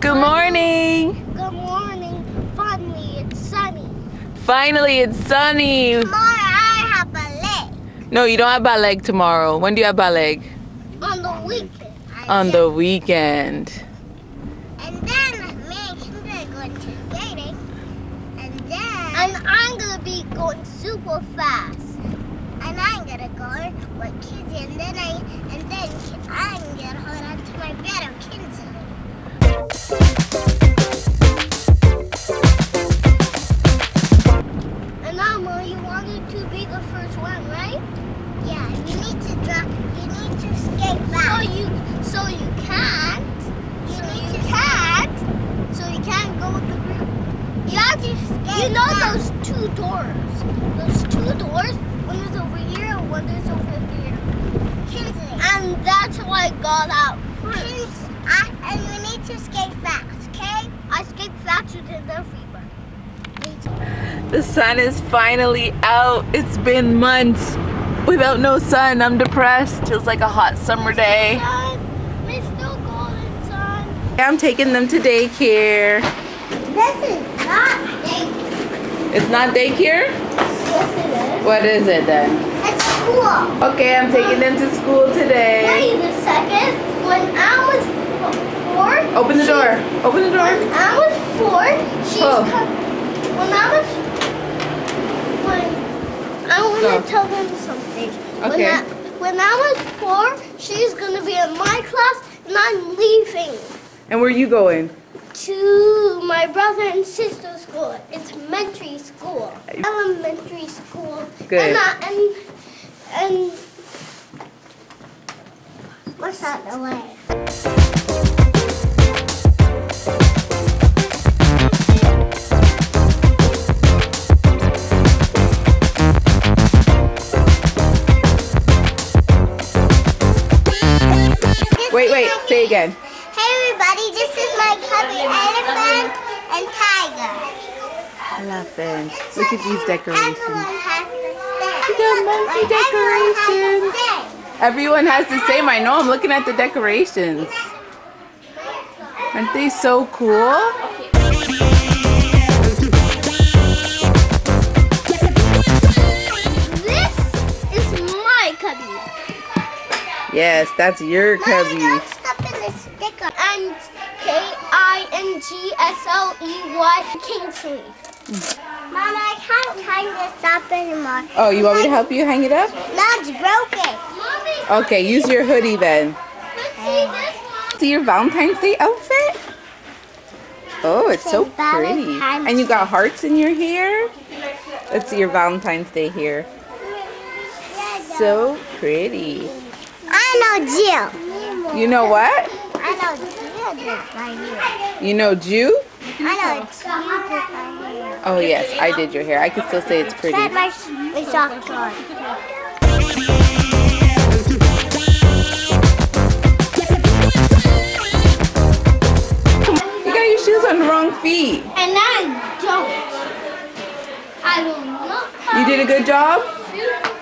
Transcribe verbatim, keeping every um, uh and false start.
Good morning. Good morning. Finally, it's sunny. Finally, it's sunny. Tomorrow I have ballet. No, you don't have ballet tomorrow. When do you have ballet? On the weekend. I On the weekend. And then me and Kinsley are going to skating. And then and I'm gonna be going super fast. And I'm gonna go with Kinsley, and then I and then I'm gonna hold on to my bed of Kinsley. And Mama, you wanted to be the first one, right? Yeah, you need to drop you need to skate back. So you so you can't. You so need you to can't. Skate. So you can't go with the group. You, you have to skate. You know back. Those two doors. Those two doors, one is over here and one is over here. Kinsley. And that's why I got out first. Kinsley. I, and we need to skate fast, okay? I skate faster than everybody. The sun is finally out. It's been months without no sun. I'm depressed. It's like a hot summer day. Mister Sun, Mister Golden Sun. I'm taking them to daycare. This is not daycare. It's not daycare? Yes, it is. What is it then? It's school. Okay, I'm taking them to school today. Wait a second. When I was Four, Open the she, door. Open the door. When I was four, she's oh. When I was when I want to oh. tell them something. Okay. When I, when I was four, she's gonna be in my class, and I'm leaving. And where are you going? To my brother and sister's school. It's elementary school. Elementary school. Good. And I, and and what's that away? Wait, wait, say again. Hey everybody, this is my puppy, Elephant and Tiger. Elephant. Look at these decorations. Everyone has the same. The monkey decorations. Everyone has the same. I know, I'm looking at the decorations. Aren't they so cool? Yes, that's your cubby. Mommy, don't stop in the sticker. And K I N G S L E Y, Kinsley. Mama, I can't hang this up anymore. Oh, you want me to help you hang it up? No, it's broken. Okay, use your hoodie then. Let's see this one. See your Valentine's Day outfit? Oh, it's so pretty. And you got hearts in your hair? Let's see your Valentine's Day hair. So pretty. I know Jew. You know what? I know Jew did my hair. You know Jew? I know Jew did my hair. Oh yes, I did your hair. I could still say it's pretty. I had my, my socks on. You got your shoes on the wrong feet. And I don't. I will not. You did a good job?